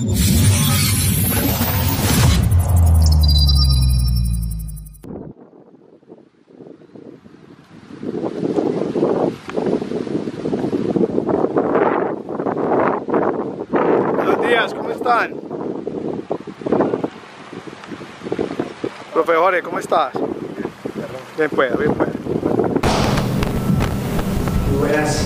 Buenos días, ¿cómo están? Profe Jorge, ¿cómo estás? Bien, pues, bien, pues. Muy buenas.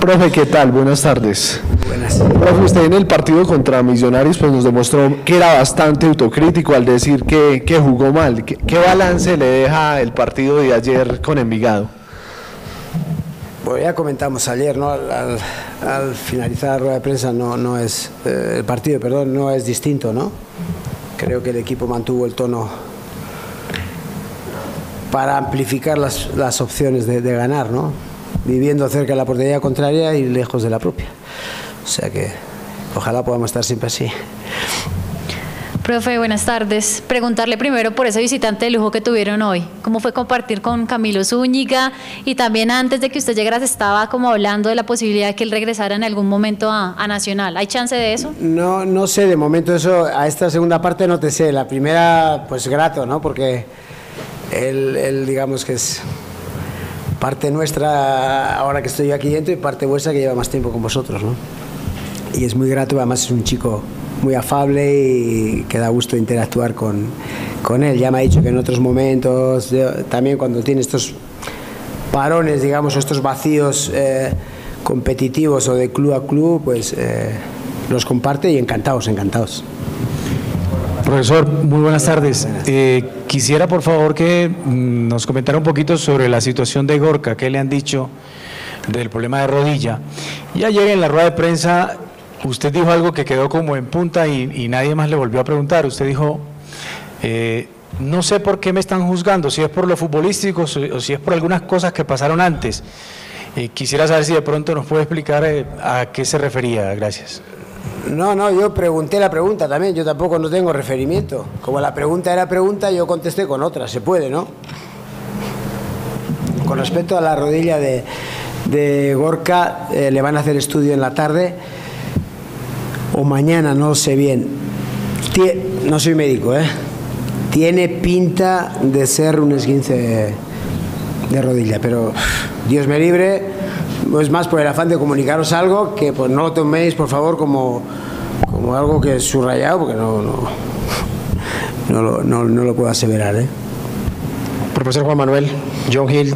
Profe, ¿qué tal? Buenas tardes. Buenas. Profe, usted en el partido contra Millonarios pues nos demostró que era bastante autocrítico al decir que jugó mal. ¿Qué balance le deja el partido de ayer con Envigado? Bueno, ya comentamos ayer, ¿no? Al finalizar la rueda de prensa el partido no es distinto, ¿no? Creo que el equipo mantuvo el tono para amplificar las opciones de ganar, ¿no? Viviendo cerca de la portería contraria y lejos de la propia. O sea que ojalá podamos estar siempre así. Profe, buenas tardes. Preguntarle primero por ese visitante de lujo que tuvieron hoy. ¿Cómo fue compartir con Camilo Zúñiga? Y también antes de que usted llegara se estaba como hablando de la posibilidad de que él regresara en algún momento a Nacional. ¿Hay chance de eso? No, no sé, de momento eso, a esta segunda parte no te sé. La primera, pues grato, ¿no? Porque él digamos que es parte nuestra ahora que estoy yo aquí dentro y parte vuestra que lleva más tiempo con vosotros, ¿no? Y es muy grato, además es un chico muy afable y que da gusto interactuar con él. Ya me ha dicho que en otros momentos, también cuando tiene estos parones, digamos, o estos vacíos competitivos o de club a club, pues los comparte y encantados, encantados. Profesor, muy buenas tardes. Quisiera por favor que nos comentara un poquito sobre la situación de Gorka, qué le han dicho del problema de rodilla. Y ayer en la rueda de prensa usted dijo algo que quedó como en punta y nadie más le volvió a preguntar. Usted dijo, no sé por qué me están juzgando, si es por lo futbolístico o si es por algunas cosas que pasaron antes. Quisiera saber si de pronto nos puede explicar a qué se refería. Gracias. No, yo pregunté la pregunta también, yo tampoco no tengo referimiento. Como la pregunta era pregunta, yo contesté con otra, se puede, ¿no? Con respecto a la rodilla de Gorka, le van a hacer estudio en la tarde o mañana, no sé bien. No soy médico, ¿eh? Tiene pinta de ser un esguince de rodilla, pero Dios me libre. Es más por el afán de comunicaros algo que pues no lo toméis por favor como algo que es subrayado, porque no lo puedo aseverar, ¿eh? Profesor Juan Manuel, John Hill.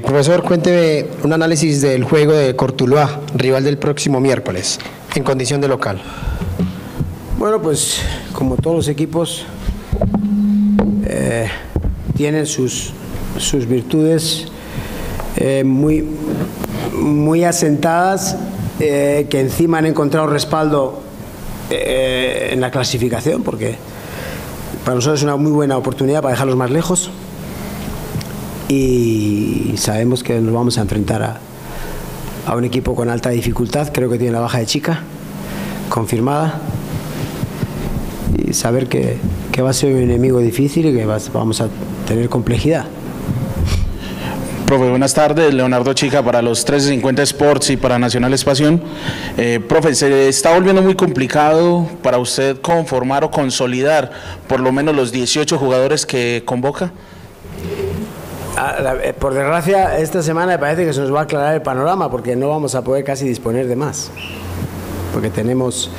Profesor, cuénteme un análisis del juego de Cortuluá, rival del próximo miércoles, en condición de local. Bueno, pues como todos los equipos tienen sus virtudes muy asentadas, que encima han encontrado respaldo en la clasificación, porque para nosotros es una muy buena oportunidad para dejarlos más lejos y sabemos que nos vamos a enfrentar a un equipo con alta dificultad. Creo que tiene la baja de Chica confirmada y saber que va a ser un enemigo difícil y que vamos a tener complejidad. Profe, buenas tardes. Leonardo Chica para los 350 Sports y para Nacional Espación. Profe, se está volviendo muy complicado para usted conformar o consolidar por lo menos los 18 jugadores que convoca. Por desgracia, esta semana me parece que se nos va a aclarar el panorama porque no vamos a poder casi disponer de más. Porque tenemos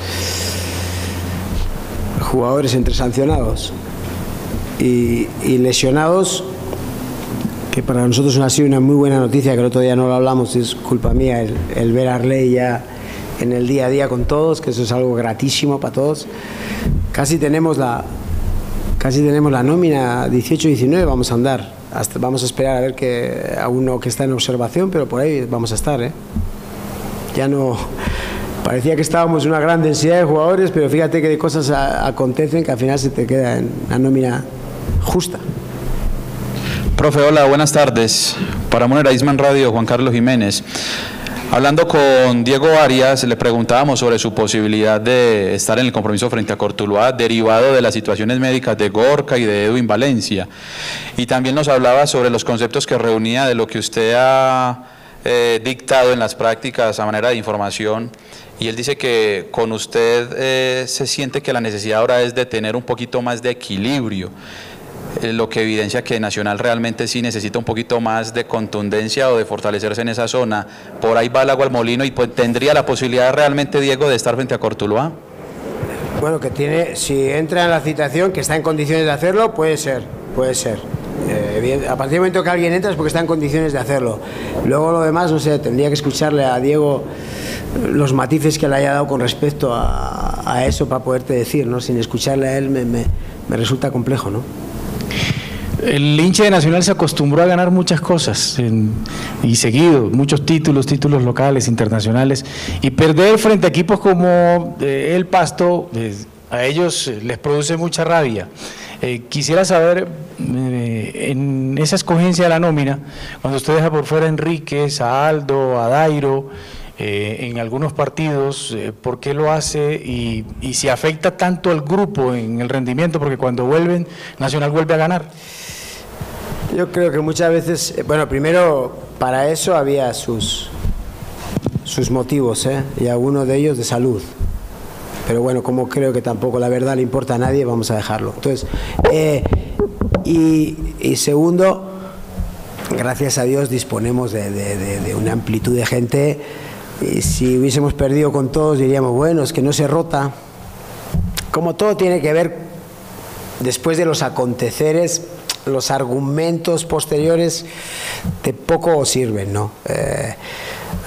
jugadores entre sancionados y lesionados, que para nosotros ha sido una muy buena noticia, que el otro día no lo hablamos, es culpa mía el ver a Arley ya en el día a día con todos, que eso es algo gratísimo para todos. Casi tenemos la nómina 18-19, vamos a andar, vamos a esperar a ver a uno que está en observación, pero por ahí vamos a estar, ¿eh? Ya no, parecía que estábamos en una gran densidad de jugadores, pero fíjate que de cosas acontecen que al final se te queda en la nómina justa. Profe, hola, buenas tardes. Para Isman Radio, Juan Carlos Jiménez. Hablando con Diego Arias, le preguntábamos sobre su posibilidad de estar en el compromiso frente a Cortuluá, derivado de las situaciones médicas de Gorka y de Edwin Valencia. Y también nos hablaba sobre los conceptos que reunía de lo que usted ha dictado en las prácticas a manera de información. Y él dice que con usted se siente que la necesidad ahora es de tener un poquito más de equilibrio, lo que evidencia que Nacional realmente sí necesita un poquito más de contundencia o de fortalecerse en esa zona. Por ahí va el agua al molino y pues, ¿tendría la posibilidad realmente, Diego, de estar frente a Cortuluá? Bueno, que tiene, si entra en la citación, que está en condiciones de hacerlo, puede ser, puede ser. A partir del momento que alguien entra es porque está en condiciones de hacerlo. Luego lo demás, no sé, tendría que escucharle a Diego los matices que le haya dado con respecto a eso para poderte decir, ¿no? Sin escucharle a él me resulta complejo, ¿no? El hincha de Nacional se acostumbró a ganar muchas cosas y seguido, muchos títulos locales, internacionales, y perder frente a equipos como El Pasto, a ellos les produce mucha rabia. Quisiera saber, en esa escogencia de la nómina, cuando usted deja por fuera a Enríquez, a Aldo, a Dairo, en algunos partidos, por qué lo hace y si afecta tanto al grupo en el rendimiento, porque cuando vuelven, Nacional vuelve a ganar. Yo creo que muchas veces, bueno, primero para eso había sus motivos, y algunos de ellos de salud. Pero bueno, como creo que tampoco la verdad le importa a nadie, vamos a dejarlo. Entonces, y segundo, gracias a Dios disponemos de una amplitud de gente. Y si hubiésemos perdido con todos diríamos, bueno, es que no se rota. Como todo tiene que ver, después de los aconteceres, los argumentos posteriores de poco sirven, ¿no?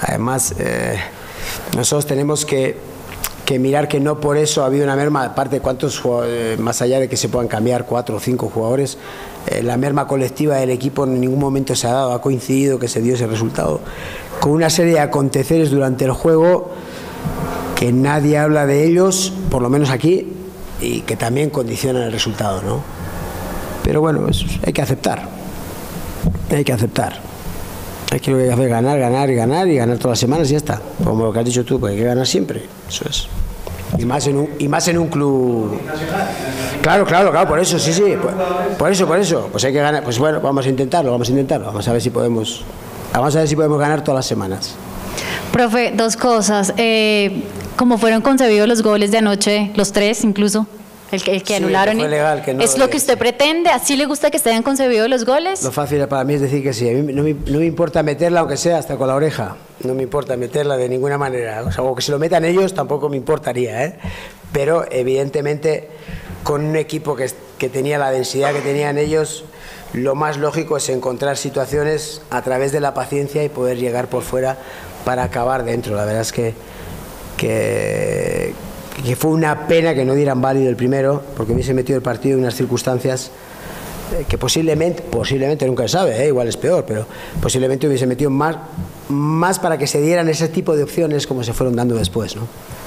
Además, nosotros tenemos que mirar que no por eso ha habido una merma, aparte de cuántos jugadores, más allá de que se puedan cambiar 4 o 5 jugadores, la merma colectiva del equipo en ningún momento se ha dado, ha coincidido que se dio ese resultado, con una serie de aconteceres durante el juego que nadie habla de ellos, por lo menos aquí, y que también condicionan el resultado, ¿no? Pero bueno, eso hay que aceptar, hay que aceptar. Aquí lo que hay que hacer es ganar todas las semanas y ya está. Como lo que has dicho tú, pues hay que ganar siempre. Eso es. Y más en un club. Claro, por eso, sí. Por eso. Pues hay que ganar. Pues bueno, vamos a intentarlo. Vamos a ver si podemos ganar todas las semanas. Profe, dos cosas. ¿Cómo fueron concebidos los goles de anoche, los 3 incluso? El que anularon. Sí, legal, que no, ¿es lo que usted pretende? ¿Así le gusta que se hayan concebido los goles? Lo fácil para mí es decir que sí. A mí no me importa meterla, aunque sea hasta con la oreja. No me importa meterla de ninguna manera. O sea, aunque se lo metan ellos tampoco me importaría, ¿eh? Pero evidentemente con un equipo que tenía la densidad que tenían ellos, lo más lógico es encontrar situaciones a través de la paciencia y poder llegar por fuera para acabar dentro. La verdad es que fue una pena que no dieran válido el primero, porque hubiese metido el partido en unas circunstancias que posiblemente nunca se sabe, igual es peor, pero posiblemente hubiese metido más para que se dieran ese tipo de opciones como se fueron dando después, ¿no?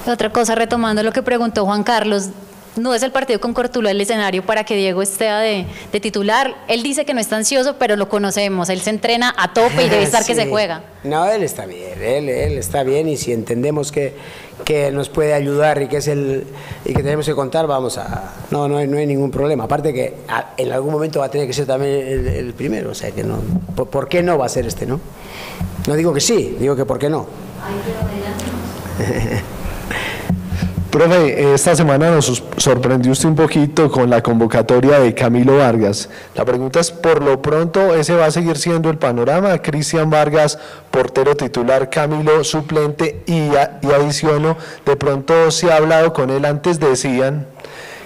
Otra cosa, retomando lo que preguntó Juan Carlos, ¿no es el partido con Cortuluá el escenario para que Diego esté de titular? Él dice que no está ansioso, pero lo conocemos, él se entrena a tope y debe estar sí. Que se juega. No, él está bien, él está bien, y si entendemos que nos puede ayudar y que tenemos que contar, vamos a... No hay ningún problema, aparte que en algún momento va a tener que ser también el primero, o sea que no... ¿Por qué no va a ser este, no? No digo que sí, digo que ¿por qué no? Profe, esta semana nos sorprendió usted un poquito con la convocatoria de Camilo Vargas. La pregunta es, por lo pronto, ¿ese va a seguir siendo el panorama? Cristian Vargas, portero titular, Camilo suplente y adiciono. De pronto se ha hablado con él, antes decían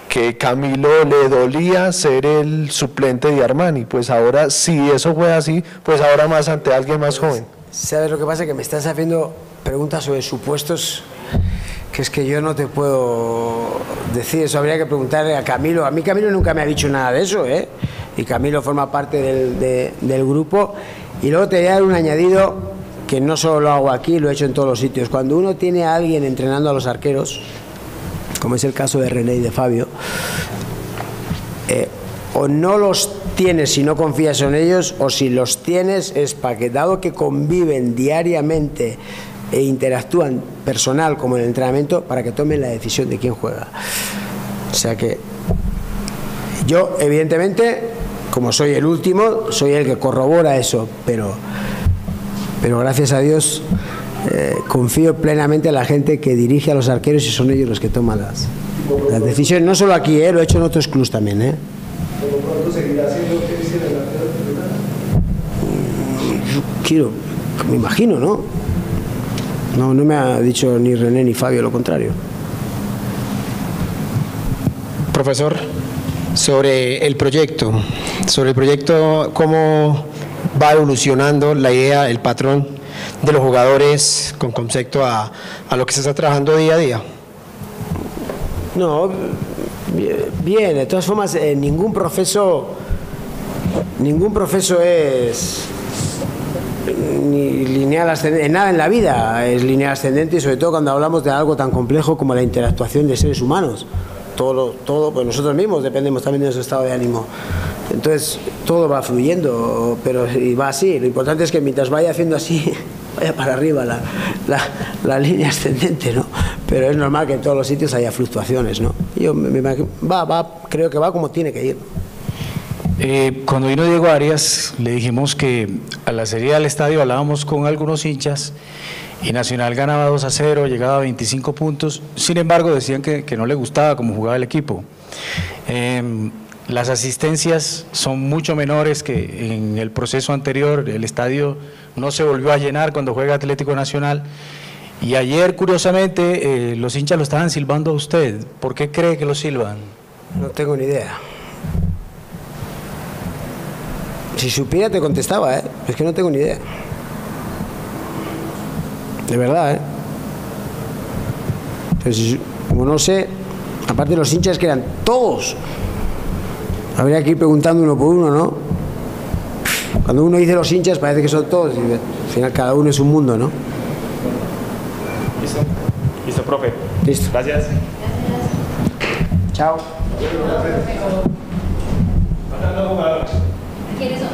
que Camilo le dolía ser el suplente de Armani. Pues ahora, si eso fue así, pues ahora más ante alguien más joven. ¿Sabes lo que pasa? Que me estás haciendo preguntas sobre supuestos que es que yo no te puedo decir, eso habría que preguntarle a Camilo. A mí Camilo nunca me ha dicho nada de eso, ¿eh? Y Camilo forma parte del grupo. Y luego te voy a dar un añadido que no solo lo hago aquí, lo he hecho en todos los sitios. Cuando uno tiene a alguien entrenando a los arqueros, como es el caso de René y de Fabio, o no los tienes si no confías en ellos, o si los tienes es para que, dado que conviven diariamente e interactúan personal como en el entrenamiento para que tomen la decisión de quién juega. O sea que yo, evidentemente, como soy el último, soy el que corrobora eso, pero gracias a Dios confío plenamente en la gente que dirige a los arqueros y son ellos los que toman las decisiones. No solo aquí, lo he hecho en otros clubs también. ¿Por cuánto seguirá siendo usted el arquero titular? Me imagino, ¿no? No me ha dicho ni René ni Fabio lo contrario. Profesor, sobre el proyecto, cómo va evolucionando la idea, el patrón de los jugadores con concepto a lo que se está trabajando día a día. No, bien, de todas formas, ningún proceso es ni lineal ascendente, nada en la vida es lineal ascendente, y sobre todo cuando hablamos de algo tan complejo como la interactuación de seres humanos. Todo, pues nosotros mismos dependemos también de nuestro estado de ánimo. Entonces, todo va fluyendo, pero y va así. Lo importante es que mientras vaya haciendo así, vaya para arriba la línea ascendente, ¿no? Pero es normal que en todos los sitios haya fluctuaciones, ¿no? Yo me imagino, creo que va como tiene que ir. Cuando vino Diego Arias, le dijimos que a la salida del estadio hablábamos con algunos hinchas y Nacional ganaba 2-0, llegaba a 25 puntos. Sin embargo, decían que no le gustaba cómo jugaba el equipo. Las asistencias son mucho menores que en el proceso anterior. El estadio no se volvió a llenar cuando juega Atlético Nacional. Y ayer, curiosamente, los hinchas lo estaban silbando a usted. ¿Por qué cree que lo silban? No tengo ni idea. Si supiera te contestaba, es que no tengo ni idea. De verdad, Pues, como no sé, aparte los hinchas que eran todos, habría que ir preguntando uno por uno, ¿no? Cuando uno dice los hinchas parece que son todos, y al final cada uno es un mundo, ¿no? Listo, profe. Listo. Gracias. Chao. ¿Quiénes son?